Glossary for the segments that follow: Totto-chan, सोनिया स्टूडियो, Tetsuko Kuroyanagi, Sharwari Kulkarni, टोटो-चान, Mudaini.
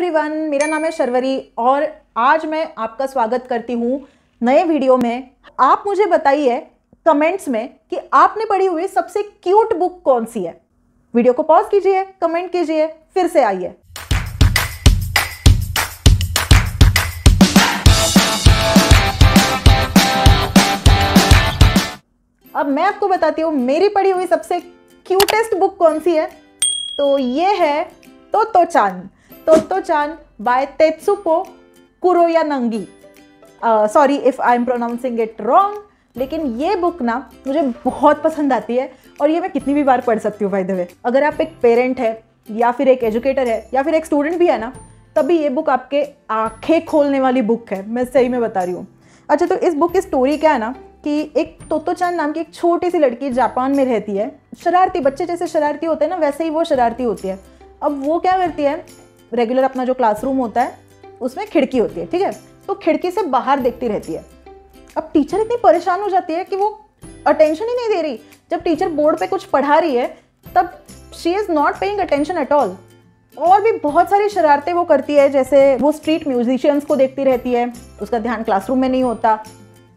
Everyone, मेरा नाम है शर्वरी और आज मैं आपका स्वागत करती हूँ नए वीडियो में। आप मुझे बताइए कमेंट्स में कि आपने पढ़ी हुई सबसे क्यूट बुक कौन सी है। वीडियो को पॉज कीजिए, कमेंट कीजिए, फिर से आइए। अब मैं आपको बताती हूँ मेरी पढ़ी हुई सबसे क्यूटेस्ट बुक कौन सी है, तो ये है टोटो-चान by Tetsuko Kuroyanagi. Sorry if I am pronouncing it wrong, लेकिन ये बुक ना मुझे बहुत पसंद आती है और ये मैं कितनी भी बार पढ़ सकती हूँ बाय द वे। अगर आप एक पेरेंट है या फिर एक एजुकेटर है या फिर एक स्टूडेंट भी है ना, तभी ये बुक आपके आंखें खोलने वाली बुक है, मैं सही में बता रही हूँ। अच्छा, तो इस बुक की स्टोरी क्या है ना कि एक टोटो-चान नाम की एक छोटी सी लड़की जापान में रहती है। शरारती बच्चे जैसे शरारती होते हैं ना, वैसे ही वो शरारती होती है। अब वो क्या करती है, रेगुलर अपना जो क्लासरूम होता है उसमें खिड़की होती है, ठीक है, तो खिड़की से बाहर देखती रहती है। अब टीचर इतनी परेशान हो जाती है कि वो अटेंशन ही नहीं दे रही। जब टीचर बोर्ड पे कुछ पढ़ा रही है तब she is not paying attention at all. और भी बहुत सारी शरारतें वो करती है, जैसे वो स्ट्रीट म्यूजिशियंस को देखती रहती है, उसका ध्यान क्लासरूम में नहीं होता।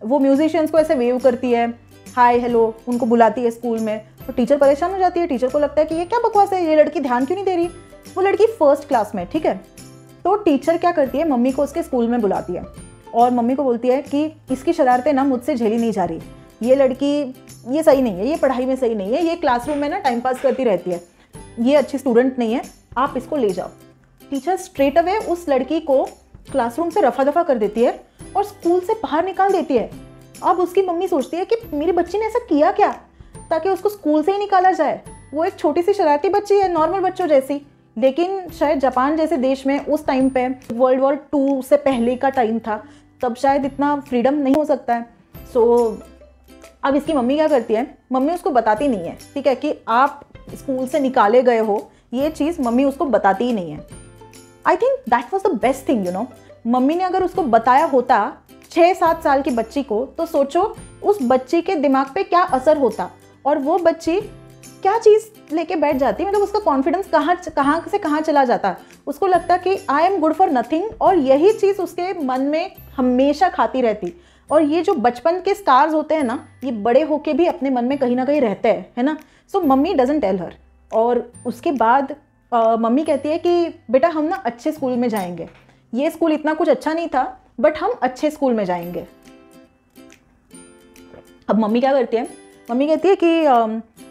वो म्यूजिशियंस को ऐसे वेव करती है, हाय हेलो, उनको बुलाती है स्कूल में, तो टीचर परेशान हो जाती है। टीचर को लगता है कि ये क्या बकवास है, ये लड़की ध्यान क्यों नहीं दे रही। वो लड़की फर्स्ट क्लास में, ठीक है, तो टीचर क्या करती है, मम्मी को उसके स्कूल में बुलाती है और मम्मी को बोलती है कि इसकी शरारतें ना मुझसे झेली नहीं जा रही, ये लड़की ये सही नहीं है, ये पढ़ाई में सही नहीं है, ये क्लासरूम में ना टाइम पास करती रहती है, ये अच्छी स्टूडेंट नहीं है, आप इसको ले जाओ। टीचर स्ट्रेट अवे उस लड़की को क्लासरूम से रफा दफा कर देती है और स्कूल से बाहर निकाल देती है। अब उसकी मम्मी सोचती है कि मेरी बच्ची ने ऐसा किया क्या ताकि उसको स्कूल से ही निकाला जाए। वो एक छोटी सी शरारती बच्ची है, नॉर्मल बच्चों जैसी, लेकिन शायद जापान जैसे देश में उस टाइम पे World War II से पहले का टाइम था, तब शायद इतना फ्रीडम नहीं हो सकता है। अब इसकी मम्मी क्या करती है, मम्मी उसको बताती नहीं है, ठीक है, कि आप स्कूल से निकाले गए हो, ये चीज़ मम्मी उसको बताती ही नहीं है। I think that was the best thing, you know. Mummy ने अगर उसको बताया होता 6-7 साल की बच्ची को, तो सोचो उस बच्ची के दिमाग पे क्या असर होता और वो बच्ची क्या चीज़ लेके बैठ जाती, मतलब उसका कॉन्फिडेंस कहाँ से कहाँ चला जाता। उसको लगता कि I am good for nothing, और यही चीज़ उसके मन में हमेशा खाती रहती। और ये जो बचपन के स्टार्स होते हैं ना, ये बड़े होके भी अपने मन में कहीं ना कहीं रहते हैं, है ना। So mummy doesn't tell her. और उसके बाद मम्मी कहती है कि बेटा हम ना अच्छे स्कूल में जाएंगे, ये स्कूल इतना कुछ अच्छा नहीं था बट हम अच्छे स्कूल में जाएंगे। अब मम्मी क्या करती है, मम्मी कहती है कि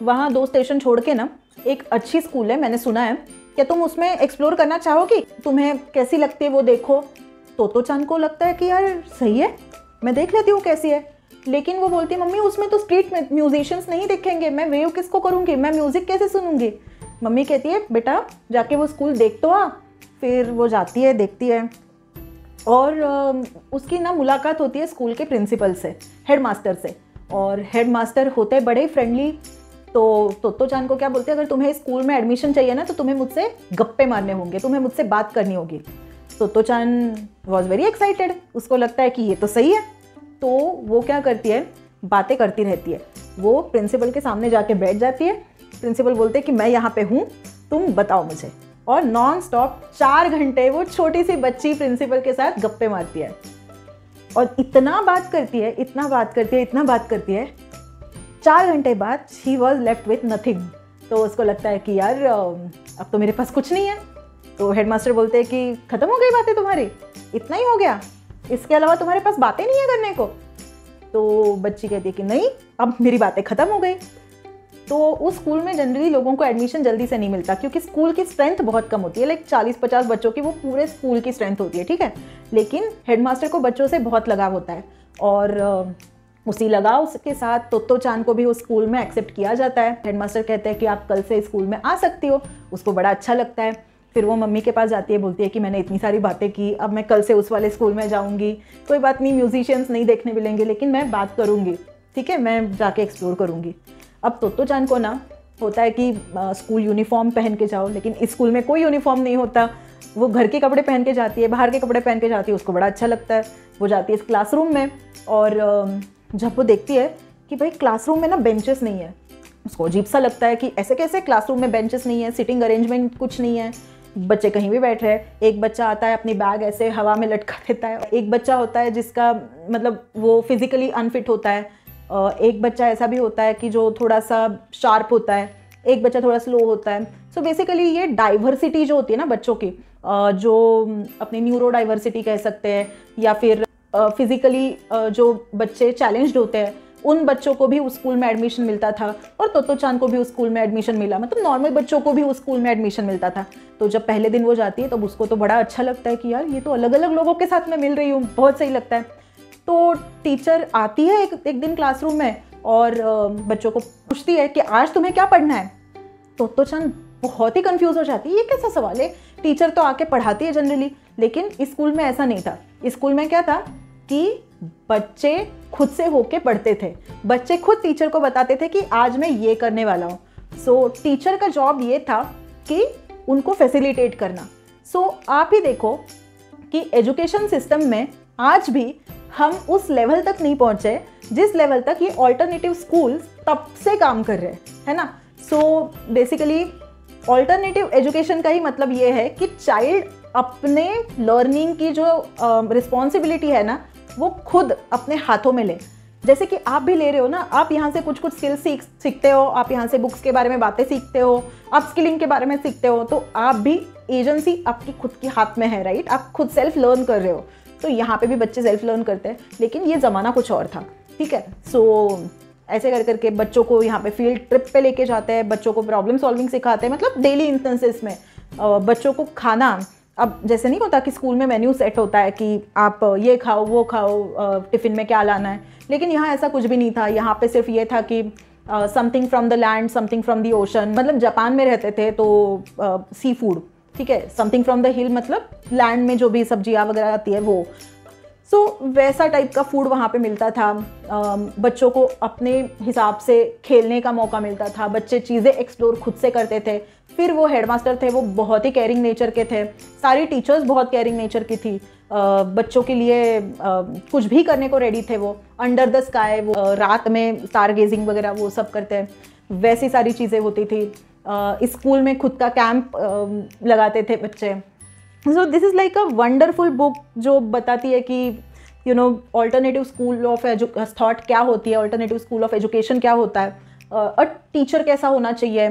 वहाँ 2 स्टेशन छोड़ के ना एक अच्छी स्कूल है, मैंने सुना है, क्या तुम उसमें एक्सप्लोर करना चाहोगी, तुम्हें कैसी लगती है वो देखो। टोटो-चान को लगता है कि यार सही है, मैं देख लेती हूँ कैसी है, लेकिन वो बोलती है मम्मी उसमें तो स्ट्रीट म्यूजिशियंस नहीं दिखेंगे, मैं वेव किसको करूँगी, मैं म्यूज़िक कैसे सुनूंगी। मम्मी कहती है बेटा जाके वो स्कूल देख तो आ। फिर वो जाती है, देखती है, और उसकी ना मुलाकात होती है स्कूल के प्रिंसिपल से, हेडमास्टर से, और हेडमास्टर होते हैं बड़े फ्रेंडली। तो टोटो-चान को क्या बोलते हैं, अगर तुम्हें स्कूल में एडमिशन चाहिए ना तो तुम्हें मुझसे गप्पे मारने होंगे, तुम्हें मुझसे बात करनी होगी। टोटो-चान वॉज वेरी एक्साइटेड, उसको लगता है कि ये तो सही है। तो वो क्या करती है, बातें करती रहती है, वो प्रिंसिपल के सामने जाके बैठ जाती है। प्रिंसिपल बोलते हैं कि मैं यहाँ पर हूँ, तुम बताओ मुझे, और नॉन स्टॉप 4 घंटे वो छोटी सी बच्ची प्रिंसिपल के साथ गप्पे मारती है और इतना बात करती है। 4 घंटे बाद she was left with nothing. तो उसको लगता है कि यार अब तो मेरे पास कुछ नहीं है। तो हेडमास्टर बोलते हैं कि ख़त्म हो गई बातें तुम्हारी, इतना ही हो गया, इसके अलावा तुम्हारे पास बातें नहीं है करने को। तो बच्ची कहती है कि नहीं, अब मेरी बातें ख़त्म हो गई। तो उस स्कूल में जनरली लोगों को एडमिशन जल्दी से नहीं मिलता क्योंकि स्कूल की स्ट्रेंथ बहुत कम होती है, लाइक 40-50 बच्चों की वो पूरे स्कूल की स्ट्रेंथ होती है, ठीक है। लेकिन हेडमास्टर को बच्चों से बहुत लगाव होता है और उसी लगाव के साथ टोटो-चान को भी उस स्कूल में एक्सेप्ट किया जाता है। हेडमास्टर कहते हैं कि आप कल से स्कूल में आ सकती हो, उसको बड़ा अच्छा लगता है। फिर वो मम्मी के पास जाती है, बोलती है कि मैंने इतनी सारी बातें की, अब मैं कल से उस वाले स्कूल में जाऊँगी, कोई बात नहीं, म्यूजिशियंस नहीं देखने मिलेंगे लेकिन मैं बात करूँगी, ठीक है, मैं जाके एक्सप्लोर करूँगी। अब टोटो-चान को ना होता है कि स्कूल यूनिफॉर्म पहन के जाओ, लेकिन इस स्कूल में कोई यूनिफॉर्म नहीं होता, वो घर के कपड़े पहन के जाती है, बाहर के कपड़े पहन के जाती है, उसको बड़ा अच्छा लगता है। वो जाती है इस क्लासरूम में और जब वो देखती है कि भाई क्लासरूम में ना बेंचेस नहीं है, उसको अजीब सा लगता है कि ऐसे कैसे क्लासरूम में बेंचेस नहीं है, सिटिंग अरेंजमेंट कुछ नहीं है। बच्चे कहीं भी बैठे हैं, एक बच्चा आता है अपनी बैग ऐसे हवा में लटका देता है, एक बच्चा होता है जिसका मतलब वो फिजिकली अनफिट होता है, एक बच्चा ऐसा भी होता है कि जो थोड़ा सा शार्प होता है, एक बच्चा थोड़ा स्लो होता है। सो बेसिकली ये डाइवर्सिटी जो होती है ना बच्चों की, जो अपनी न्यूरो डाइवर्सिटी कह सकते हैं या फिर फिज़िकली जो बच्चे चैलेंज्ड होते हैं उन बच्चों को भी उस स्कूल में एडमिशन मिलता था और तोत्तो-चान को भी उस स्कूल में एडमिशन मिला, मतलब नॉर्मल बच्चों को भी उस स्कूल में एडमिशन मिलता था। तो जब पहले दिन वो जाती है तब उसको तो बड़ा अच्छा लगता है कि यार ये तो अलग अलग लोगों के साथ मैं मिल रही हूँ, बहुत सही लगता है। तो टीचर आती है एक दिन क्लासरूम में और बच्चों को पूछती है कि आज तुम्हें क्या पढ़ना है। तोत्तो-चान बहुत ही कंफ्यूज हो जाती है, ये कैसा सवाल है, टीचर तो आके पढ़ाती है जनरली, लेकिन इस स्कूल में ऐसा नहीं था। इस स्कूल में क्या था कि बच्चे खुद से होके पढ़ते थे, बच्चे खुद टीचर को बताते थे कि आज मैं ये करने वाला हूँ। सो टीचर का जॉब ये था कि उनको फैसिलिटेट करना। सो आप ही देखो कि एजुकेशन सिस्टम में आज भी हम उस लेवल तक नहीं पहुँचे जिस लेवल तक ये ऑल्टरनेटिव स्कूल तब से काम कर रहे हैं, है ना। सो बेसिकली ऑल्टरनेटिव एजुकेशन का ही मतलब ये है कि चाइल्ड अपने लर्निंग की जो रिस्पॉन्सिबिलिटी है ना वो खुद अपने हाथों में ले। जैसे कि आप भी ले रहे हो ना, आप यहाँ से कुछ कुछ स्किल सीखते हो, आप यहाँ से बुक्स के बारे में बातें सीखते हो, आप स्किलिंग के बारे में सीखते हो, तो आप भी एजेंसी आपकी खुद के हाथ में है, राइट। आप खुद सेल्फ लर्न कर रहे हो, तो यहाँ पे भी बच्चे सेल्फ लर्न करते हैं, लेकिन ये ज़माना कुछ और था, ठीक है। सो ऐसे कर करके बच्चों को यहाँ पे फील्ड ट्रिप पे लेके जाते हैं, बच्चों को प्रॉब्लम सॉल्विंग सिखाते हैं, मतलब डेली इंस्टेंसेस में बच्चों को खाना, अब जैसे नहीं होता कि स्कूल में मेन्यू सेट होता है कि आप ये खाओ वो खाओ, टिफ़िन में क्या लाना है, लेकिन यहाँ ऐसा कुछ भी नहीं था। यहाँ पे सिर्फ ये था कि something from the land, something from the ocean, मतलब जापान में रहते थे तो सी फूड, ठीक है, समथिंग फ्रॉम द हिल मतलब लैंड में जो भी सब्जियाँ वगैरह आती है वो, सो वैसा टाइप का फूड वहाँ पे मिलता था। बच्चों को अपने हिसाब से खेलने का मौका मिलता था, बच्चे चीज़ें एक्सप्लोर खुद से करते थे। फिर वो हेडमास्टर थे, वो बहुत ही केयरिंग नेचर के थे, सारी टीचर्स बहुत केयरिंग नेचर की थी, बच्चों के लिए कुछ भी करने को रेडी थे वो। अंडर द स्काई, वो रात में स्टार गेजिंग वगैरह वो सब करते हैं, वैसी सारी चीज़ें होती थी। स्कूल में खुद का कैंप लगाते थे बच्चे। So this is like a wonderful book जो बताती है कि you know alternative school of thought क्या होती है, ऑल्टरनेटिव स्कूल ऑफ एजुकेशन क्या होता है, अ टीचर कैसा होना चाहिए,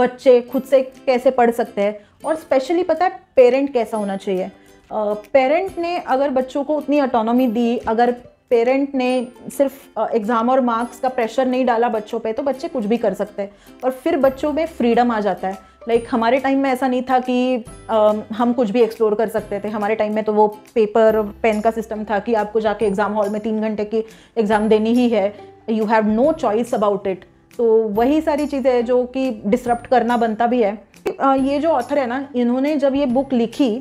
बच्चे खुद से कैसे पढ़ सकते हैं, और स्पेशली पता है पेरेंट कैसा होना चाहिए। पेरेंट ने अगर बच्चों को उतनी ऑटोनॉमी दी, अगर पेरेंट ने सिर्फ एग्ज़ाम और मार्क्स का प्रेशर नहीं डाला बच्चों पे, तो बच्चे कुछ भी कर सकते हैं और फिर बच्चों में फ्रीडम आ जाता है। लाइक हमारे टाइम में ऐसा नहीं था कि हम कुछ भी एक्सप्लोर कर सकते थे। हमारे टाइम में तो वो पेपर पेन का सिस्टम था कि आपको जाके एग्ज़ाम हॉल में 3 घंटे की एग्ज़ाम देनी ही है, you have no choice about it. तो वही सारी चीज़ें हैं जो कि डिसरप्ट करना बनता भी है। ये जो ऑथर है ना, इन्होंने जब ये बुक लिखी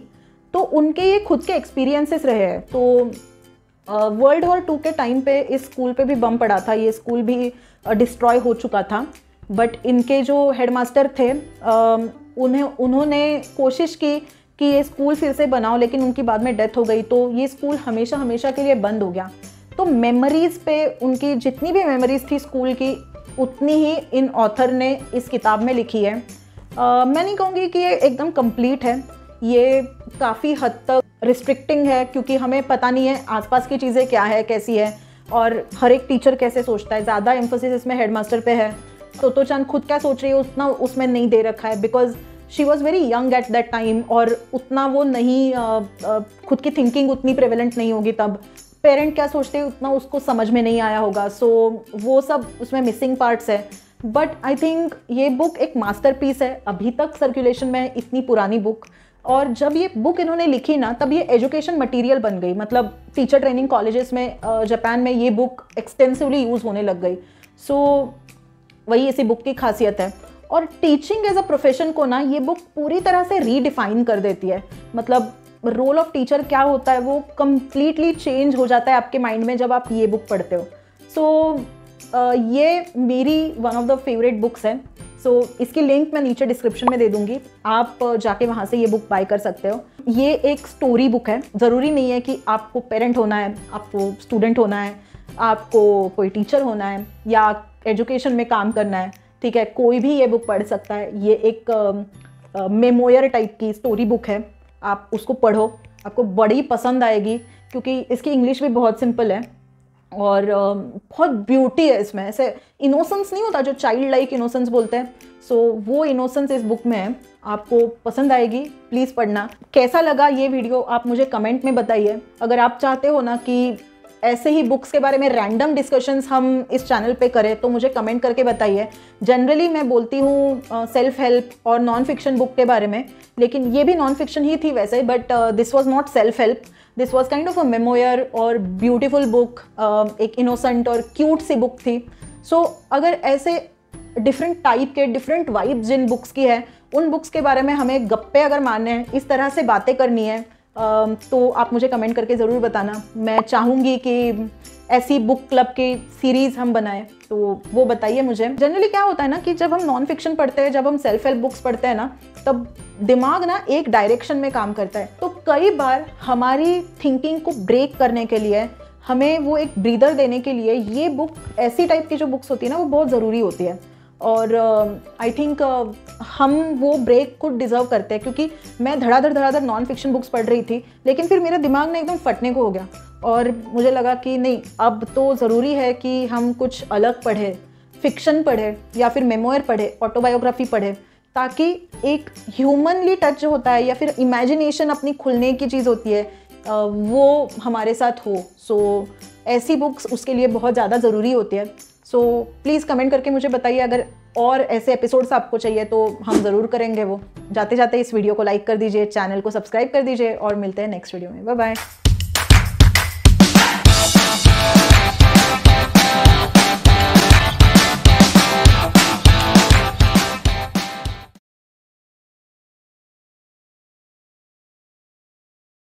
तो उनके ये खुद के एक्सपीरियंसेस रहे हैं। तो वर्ल्ड वॉर 2 के टाइम पे इस स्कूल पे भी बम पड़ा था, ये स्कूल भी डिस्ट्रॉय हो चुका था, बट इनके जो हेडमास्टर थे उन्होंने कोशिश की कि ये स्कूल फिर से बनाओ, लेकिन उनकी बाद में डेथ हो गई, तो ये स्कूल हमेशा के लिए बंद हो गया। तो मेमोरीज़ पे उनकी जितनी भी मेमोरीज़ थी स्कूल की उतनी ही इन ऑथर ने इस किताब में लिखी है। मैं नहीं कहूँगी कि ये एकदम कंप्लीट है, ये काफ़ी हद तक रिस्ट्रिक्टिंग है, क्योंकि हमें पता नहीं है आसपास की चीज़ें क्या है, कैसी है, और हर एक टीचर कैसे सोचता है। ज़्यादा एम्फोसिस इसमें हेडमास्टर पे है। तोत्तो-चान खुद क्या सोच रही है उतना उसमें नहीं दे रखा है, because she was very young at that time, और उतना वो नहीं खुद की थिंकिंग उतनी प्रेवलेंट नहीं होगी तब। पेरेंट क्या सोचते हैं उतना उसको समझ में नहीं आया होगा, सो वो सब उसमें मिसिंग पार्ट्स है। बट आई थिंक ये बुक एक मास्टरपीस है, अभी तक सर्कुलेशन में है, इतनी पुरानी बुक। और जब ये बुक इन्होंने लिखी ना तब ये एजुकेशन मटेरियल बन गई, मतलब टीचर ट्रेनिंग कॉलेजेस में जापान में ये बुक एक्सटेंसिवली यूज़ होने लग गई। सो वही इसी बुक की खासियत है। और टीचिंग एज अ प्रोफेशन को ना ये बुक पूरी तरह से रीडिफाइन कर देती है, मतलब रोल ऑफ टीचर क्या होता है वो कम्प्लीटली चेंज हो जाता है आपके माइंड में जब आप ये बुक पढ़ते हो। सो ये मेरी one of the favourite books है। सो इसकी लिंक मैं नीचे डिस्क्रिप्शन में दे दूंगी, आप जाके वहाँ से ये बुक बाय कर सकते हो। ये एक स्टोरी बुक है, ज़रूरी नहीं है कि आपको पेरेंट होना है, आपको स्टूडेंट होना है, आपको कोई टीचर होना है या एजुकेशन में काम करना है, ठीक है, कोई भी ये बुक पढ़ सकता है। ये एक मेमोयर टाइप की स्टोरी बुक है, आप उसको पढ़ो, आपको बड़ी पसंद आएगी क्योंकि इसकी इंग्लिश भी बहुत सिंपल है और बहुत ब्यूटी है इसमें। ऐसे इनोसेंस नहीं होता जो चाइल्ड लाइक इनोसेंस बोलते हैं, सो वो इनोसेंस इस बुक में है, आपको पसंद आएगी, प्लीज़ पढ़ना। कैसा लगा ये वीडियो आप मुझे कमेंट में बताइए। अगर आप चाहते हो ना कि ऐसे ही बुक्स के बारे में रैंडम डिस्कशंस हम इस चैनल पे करें तो मुझे कमेंट करके बताइए। जनरली मैं बोलती हूँ सेल्फ हेल्प और नॉन फिक्शन बुक के बारे में, लेकिन ये भी नॉन फिक्शन ही थी वैसे, but this was not self help, this was kind of a memoir और ब्यूटीफुल बुक, एक इनोसेंट और क्यूट सी बुक थी। सो अगर ऐसे डिफरेंट टाइप के डिफरेंट वाइब्स जिन बुक्स की है उन बुक्स के बारे में हमें गप्पे अगर मानने हैं, इस तरह से बातें करनी है, तो आप मुझे कमेंट करके ज़रूर बताना। मैं चाहूँगी कि ऐसी बुक क्लब की सीरीज़ हम बनाएं, तो वो बताइए मुझे। जनरली क्या होता है ना कि जब हम नॉन फिक्शन पढ़ते हैं, जब हम सेल्फ हेल्प बुक्स पढ़ते हैं ना, तब दिमाग ना एक डायरेक्शन में काम करता है, तो कई बार हमारी थिंकिंग को ब्रेक करने के लिए, हमें वो एक ब्रीदर देने के लिए ये बुक, ऐसी टाइप की जो बुक्स होती है ना, वो बहुत ज़रूरी होती है। और आई थिंक हम वो ब्रेक को डिज़र्व करते हैं, क्योंकि मैं धड़ाधड़ नॉन फिक्शन बुक्स पढ़ रही थी, लेकिन फिर मेरा दिमाग ना एकदम फटने को हो गया और मुझे लगा कि नहीं, अब तो ज़रूरी है कि हम कुछ अलग पढ़े, फिक्शन पढ़े या फिर मेमोयर पढ़े, ऑटोबायोग्राफी पढ़े, ताकि एक ह्यूमनली टच जो होता है या फिर इमेजिनेशन अपनी खुलने की चीज़ होती है वो हमारे साथ हो। सो ऐसी बुक्स उसके लिए बहुत ज़्यादा ज़रूरी होती है। सो प्लीज़ कमेंट करके मुझे बताइए अगर और ऐसे एपिसोड्स आपको चाहिए तो हम ज़रूर करेंगे वो। जाते जाते इस वीडियो को लाइक कर दीजिए, चैनल को सब्सक्राइब कर दीजिए और मिलते हैं नेक्स्ट वीडियो में। Bye bye.